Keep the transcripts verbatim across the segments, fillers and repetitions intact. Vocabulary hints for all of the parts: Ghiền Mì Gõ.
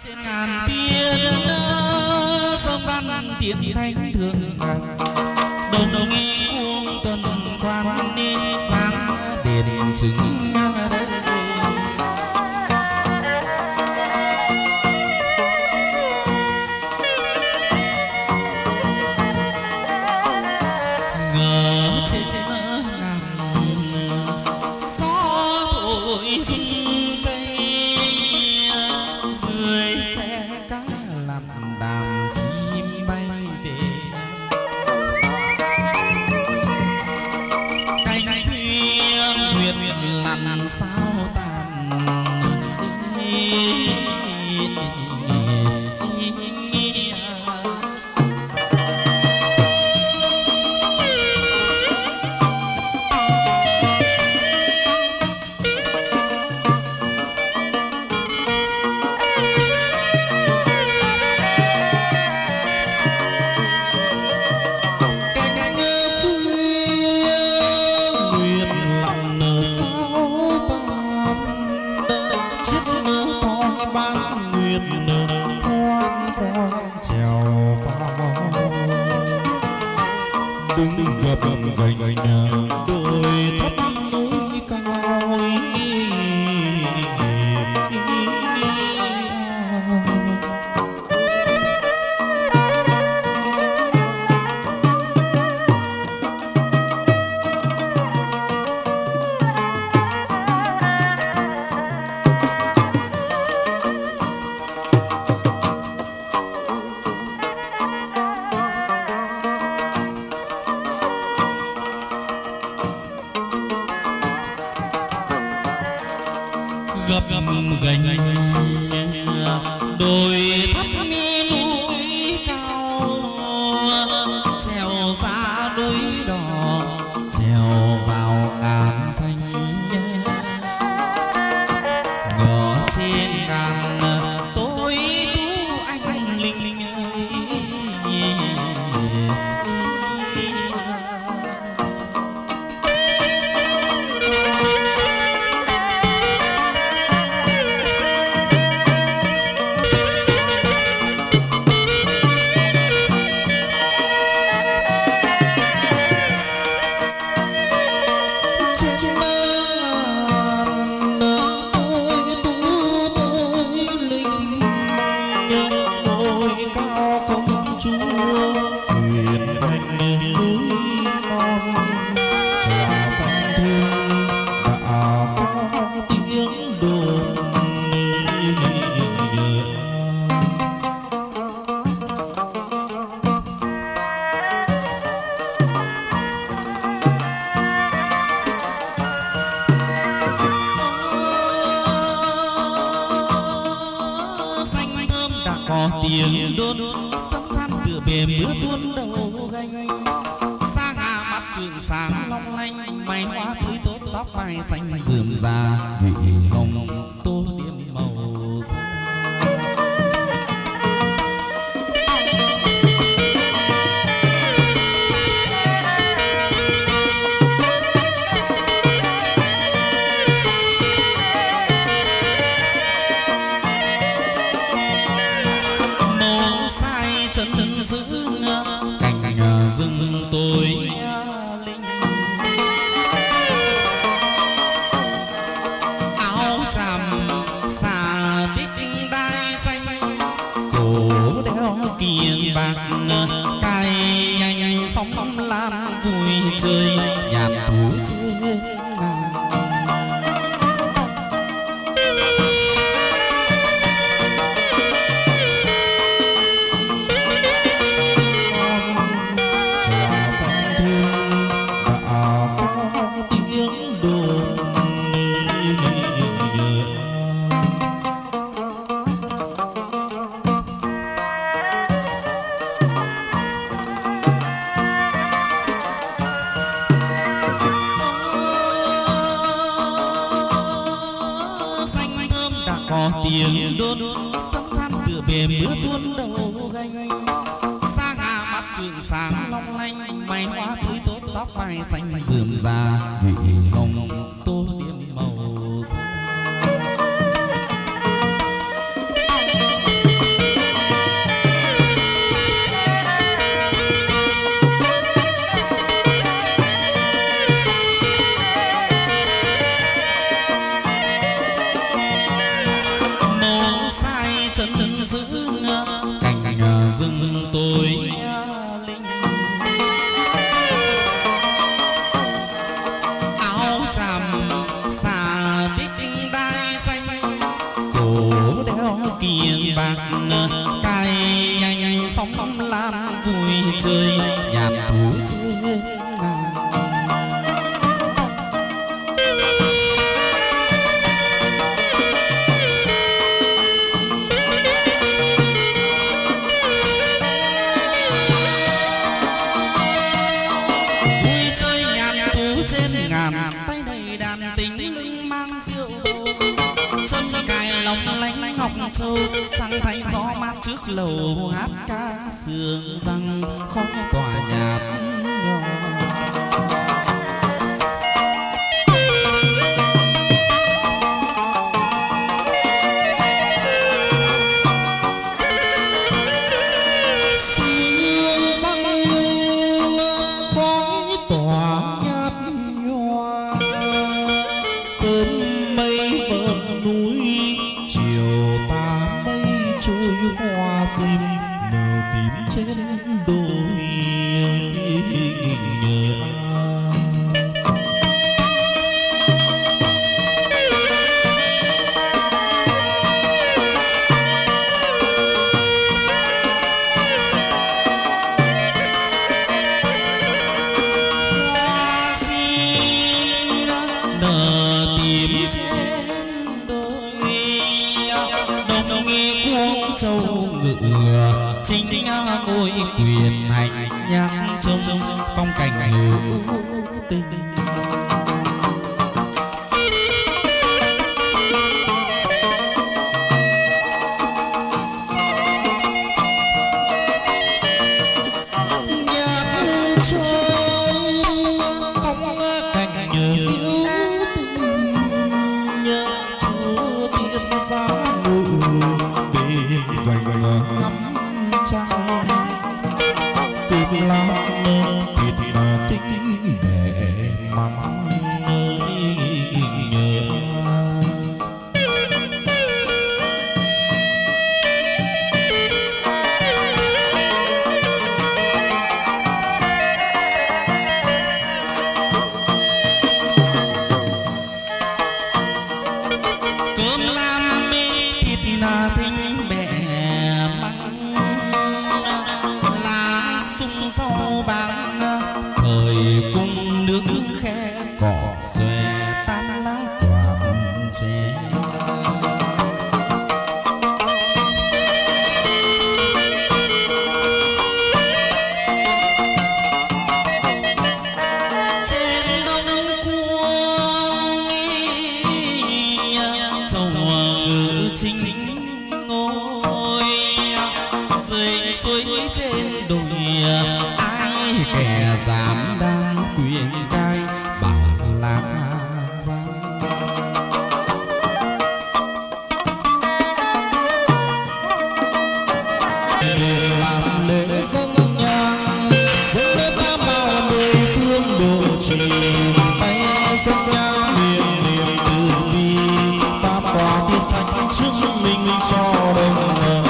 Trên ngàn thiên đỡ sông văn tiện thanh thường ảnh đồng nghi cuồng tần quan nên vang đền chứng. Hãy subscribe nghiêng bạc cay nhanh sóng lan vui chơi nhàn thú chơi. Trăng thanh gió mát trước lầu hát ca sương răng khói tòa nhạt nhòa. Sương răng khói tòa nhạt nhòa, sớm mây vờn núi chiều ta mây trôi hoa sim nở tím trên đồi. Chính ngôi quyền hành nhạc trông phong cảnh hữu tình. Nhạc trông phong cảnh hữu tình, nhớ chúa tiên giá ngủ đi quanh ngắm trăng cơm lá thịt tinh để mắm cơm lam mê thịt là thinh hãy subscribe cho kênh Ghiền Mì Gõ để không bỏ lỡ những video hấp dẫn.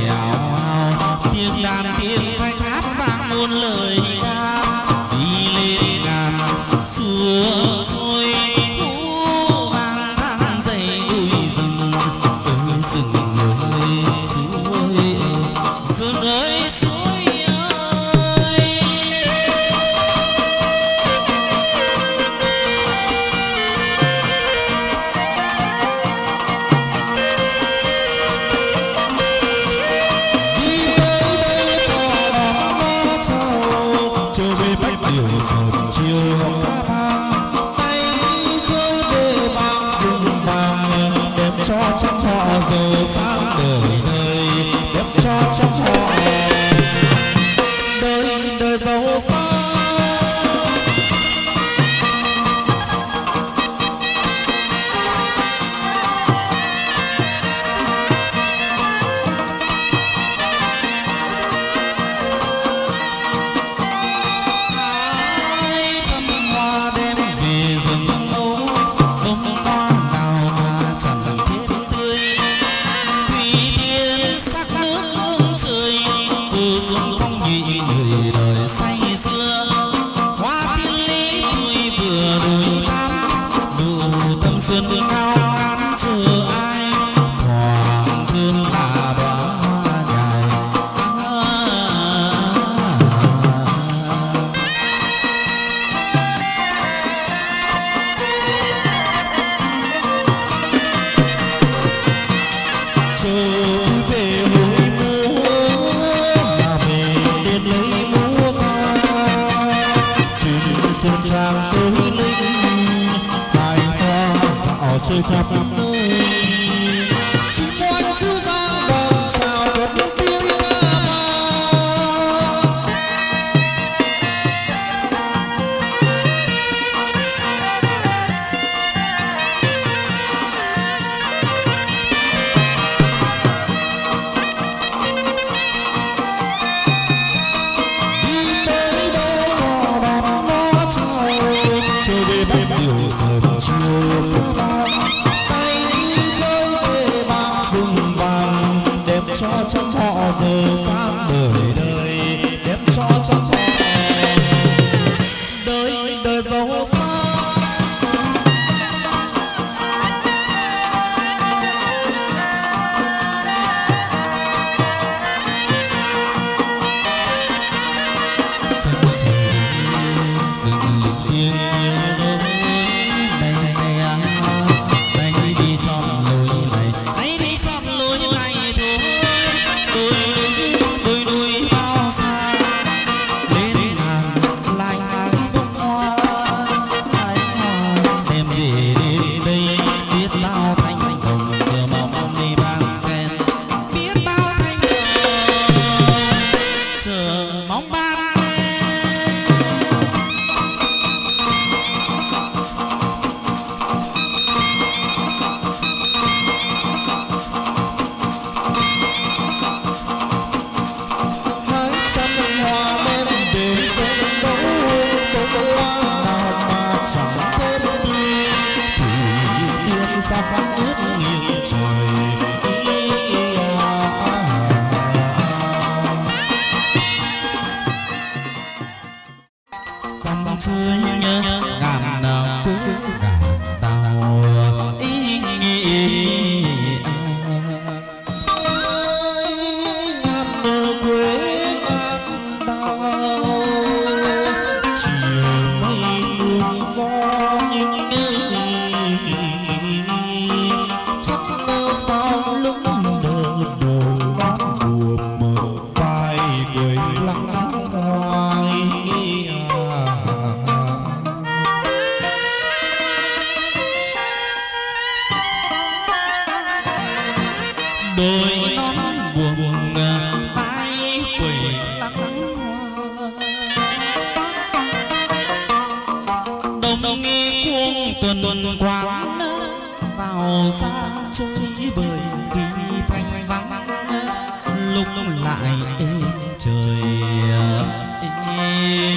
trèo tiếng đàn tiếng phách hát vang muôn lời ca đi lên ngàn xưa xôi lũ vang vang dậy bụi rừng ơi rừng ơi suối rừng ơi suối ơi đi tới đây ta đón nó trâu trở về bách điều sầu chiều hồng cho trong họ giàu sang đời đời đẹp cho trong họ đời đời giàu sang. Chơi khắp nơi chim oanh dịu dàng vòng chào cất tiếng ca vang đi tới đâu có đón nó trâu chơi về bách điều sớm chiều cho trong họ giờ sang đời đời đẹp cho trong họ đời đời giàu sang. Chân trời rừng linh thiêng yêu đôi đây đây đây đây đi chọn lối này đây đi chọn lối này thôi. Đôi đuôi bao xa đến nàng lại hàng bông hoa lại hoa em về đến đây biết bao thanh hồng chờ mong ông đi ban khen biết bao thanh hồng chờ mong ban xa khắp nước nghiêng trời dòng chơi nhớ ngàn nào cứ ngàn tàu ý nghĩ ơi ngàn đời quê ngàn tàu chiều mây buông gió những đôi non buồn vai quỳ lắng đông nghi cuông tuần tuần quán vào ra chơi bời khi thanh vắng lúc lại êm trời lại êm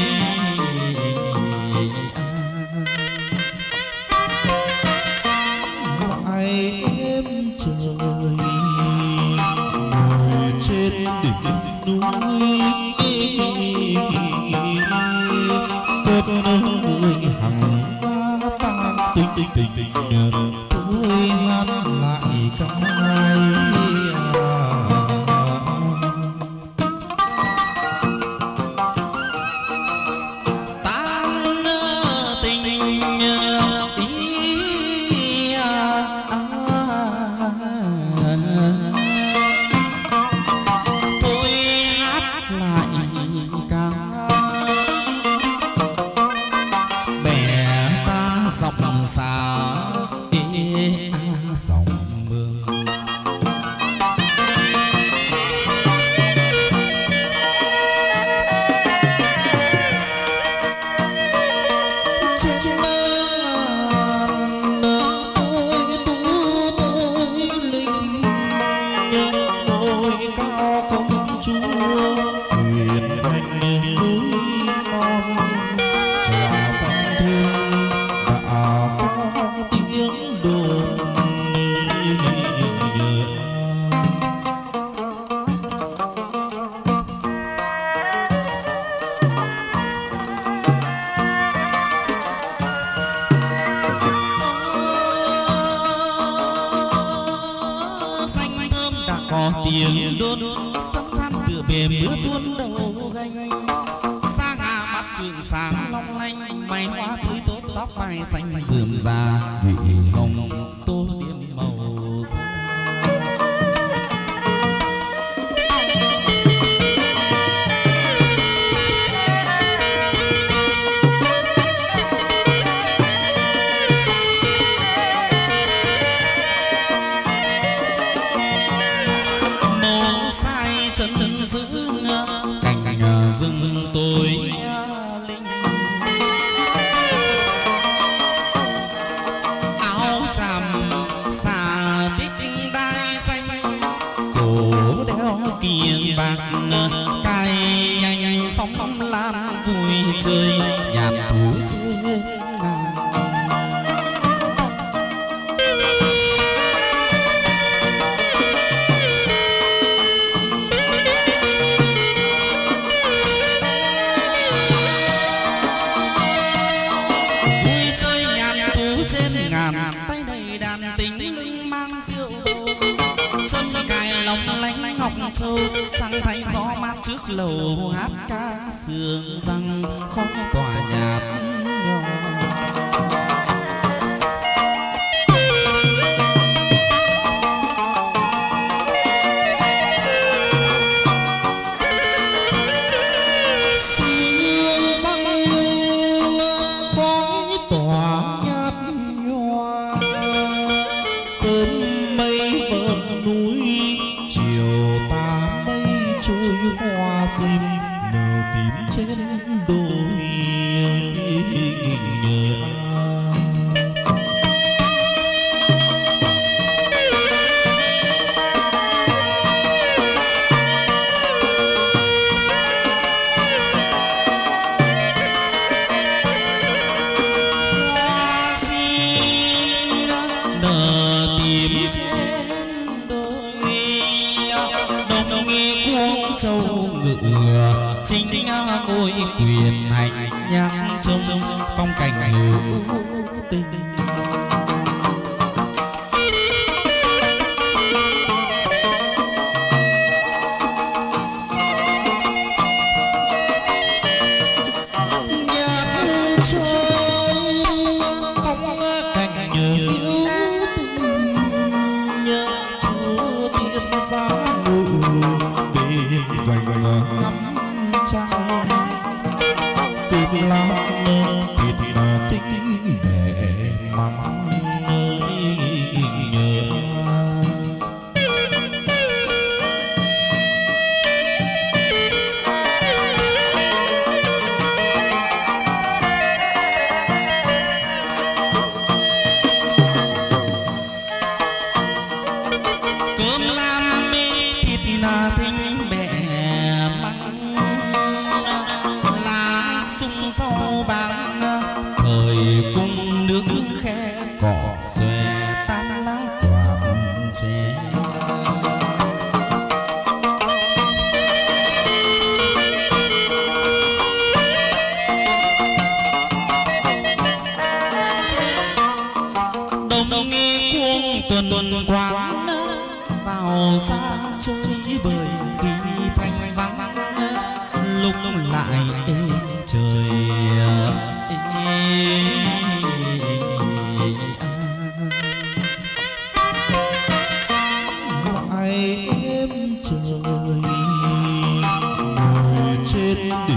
trời. Mama.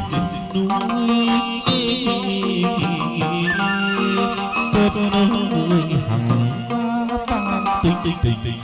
Hãy subscribe cho kênh Ghiền Mì Gõ để không bỏ lỡ những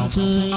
video hấp dẫn.